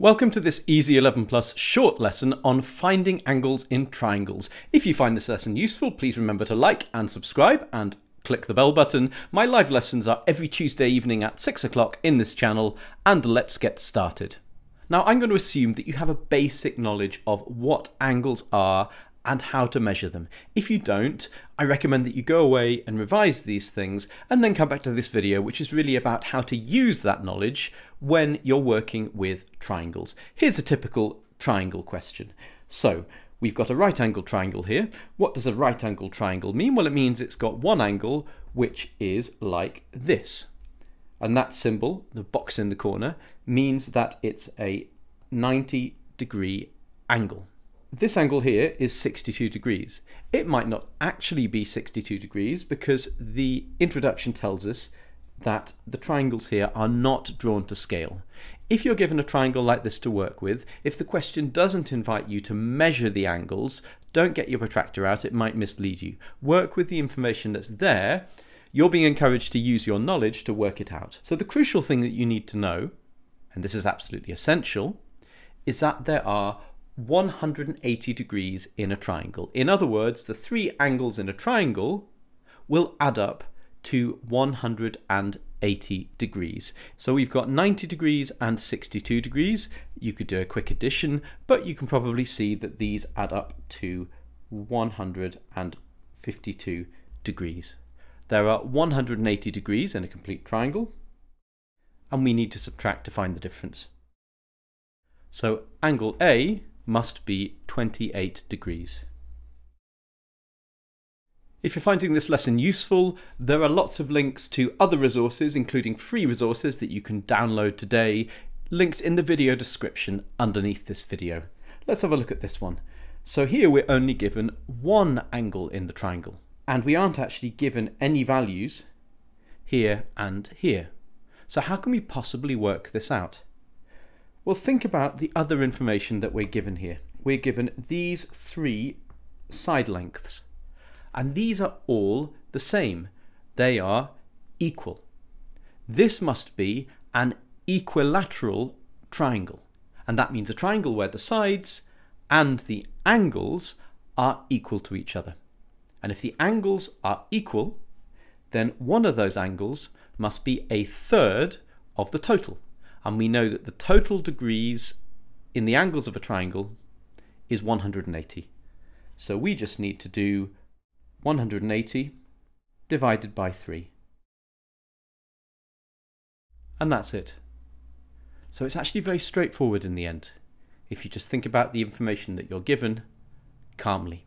Welcome to this Easy 11 Plus short lesson on finding angles in triangles. If you find this lesson useful, please remember to like and subscribe and click the bell button. My live lessons are every Tuesday evening at 6 o'clock in this channel, and let's get started. Now I'm going to assume that you have a basic knowledge of what angles are and how to measure them. If you don't, I recommend that you go away and revise these things and then come back to this video, which is really about how to use that knowledge when you're working with triangles. Here's a typical triangle question. So we've got a right angle triangle here. What does a right angle triangle mean? Well, it means it's got one angle which is like this. And that symbol, the box in the corner, means that it's a 90 degree angle. This angle here is 62 degrees. It might not actually be 62 degrees because the introduction tells us that the triangles here are not drawn to scale. If you're given a triangle like this to work with, if the question doesn't invite you to measure the angles, don't get your protractor out, it might mislead you. Work with the information that's there. You're being encouraged to use your knowledge to work it out. So the crucial thing that you need to know, and this is absolutely essential, is that there are 180 degrees in a triangle. In other words, the three angles in a triangle will add up to 180 degrees. So we've got 90 degrees and 62 degrees. You could do a quick addition, but you can probably see that these add up to 152 degrees. There are 180 degrees in a complete triangle, and we need to subtract to find the difference. So angle A must be 28 degrees. If you're finding this lesson useful, there are lots of links to other resources, including free resources that you can download today, linked in the video description underneath this video. Let's have a look at this one. So here we're only given one angle in the triangle, and we aren't actually given any values here and here. So how can we possibly work this out? Well, think about the other information that we're given here. We're given these three side lengths, and these are all the same. They are equal. This must be an equilateral triangle, and that means a triangle where the sides and the angles are equal to each other. And if the angles are equal, then one of those angles must be a third of the total. And we know that the total degrees in the angles of a triangle is 180. So we just need to do 180 divided by 3. And that's it. So it's actually very straightforward in the end, if you just think about the information that you're given calmly.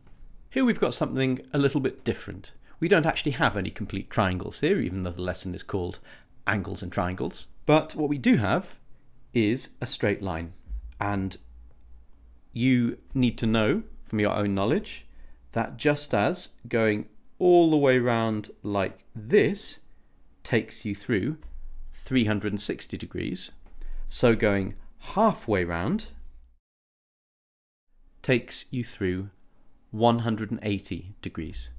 Here we've got something a little bit different. We don't actually have any complete triangles here, even though the lesson is called Angles and Triangles. But what we do have is a straight line, and you need to know from your own knowledge that just as going all the way round like this takes you through 360 degrees, so going halfway round takes you through 180 degrees.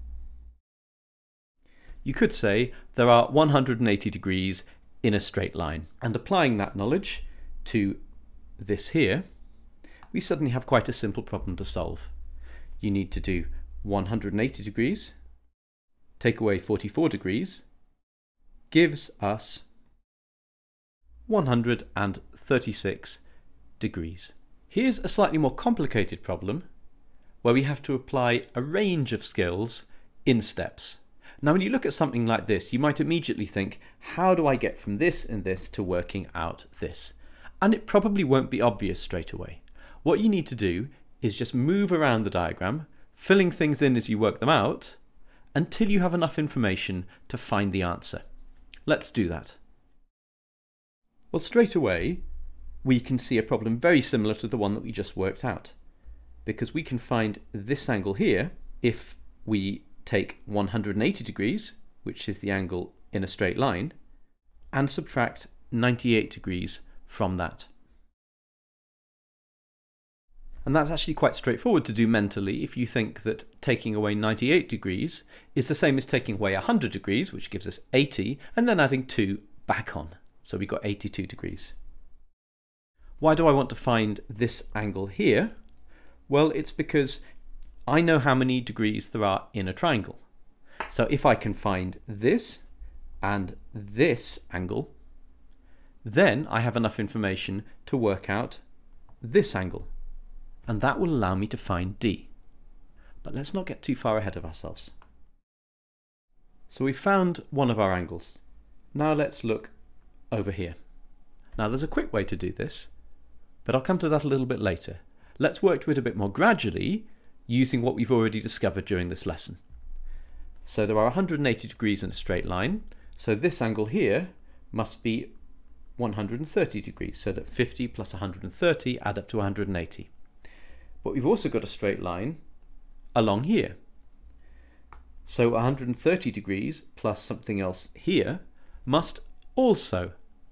You could say there are 180 degrees in a straight line. And applying that knowledge to this here, we suddenly have quite a simple problem to solve. You need to do 180 degrees, take away 44 degrees, gives us 136 degrees. Here's a slightly more complicated problem where we have to apply a range of skills in steps. Now, when you look at something like this, you might immediately think, how do I get from this and this to working out this? And it probably won't be obvious straight away. What you need to do is just move around the diagram, filling things in as you work them out, until you have enough information to find the answer. Let's do that. Well, straight away, we can see a problem very similar to the one that we just worked out, because we can find this angle here if we take 180 degrees, which is the angle in a straight line, and subtract 98 degrees from that. And that's actually quite straightforward to do mentally if you think that taking away 98 degrees is the same as taking away 100 degrees, which gives us 80, and then adding 2 back on. So we got 82 degrees. Why do I want to find this angle here? Well, it's because I know how many degrees there are in a triangle. So if I can find this and this angle, then I have enough information to work out this angle, and that will allow me to find D. But let's not get too far ahead of ourselves. So we found one of our angles. Now let's look over here. Now there's a quick way to do this, but I'll come to that a little bit later. Let's work to it a bit more gradually using what we've already discovered during this lesson. So there are 180 degrees in a straight line, so this angle here must be 130 degrees, so that 50 plus 130 add up to 180. But we've also got a straight line along here. So 130 degrees plus something else here must also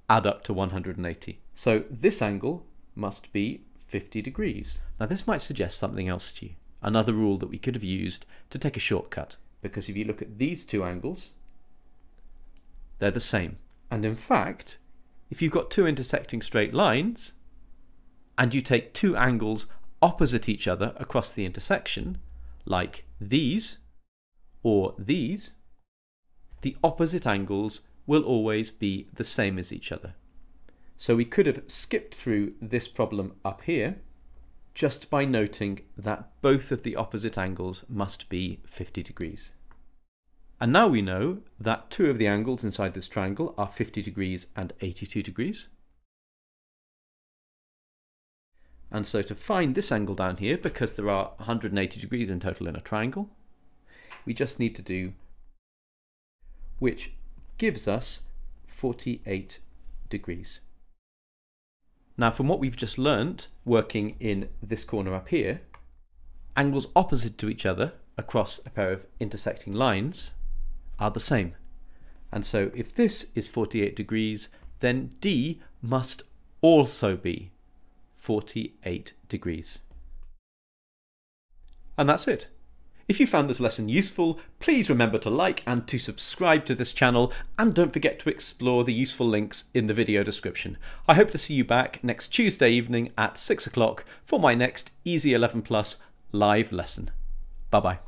add up to 180. So this angle must be 50 degrees. Now this might suggest something else to you, another rule that we could have used to take a shortcut. Because if you look at these two angles, they're the same. And in fact, if you've got two intersecting straight lines and you take two angles opposite each other across the intersection, like these or these, the opposite angles will always be the same as each other. So we could have skipped through this problem up here just by noting that both of the opposite angles must be 50 degrees. And now we know that two of the angles inside this triangle are 50 degrees and 82 degrees. And so to find this angle down here, because there are 180 degrees in total in a triangle, we just need to do, which gives us 48 degrees. Now from what we've just learnt, working in this corner up here, angles opposite to each other across a pair of intersecting lines are the same. And so if this is 48 degrees, then D must also be 48 degrees. And that's it. If you found this lesson useful, please remember to like and to subscribe to this channel, and don't forget to explore the useful links in the video description. I hope to see you back next Tuesday evening at 6 o'clock for my next Easy 11 Plus live lesson. Bye bye.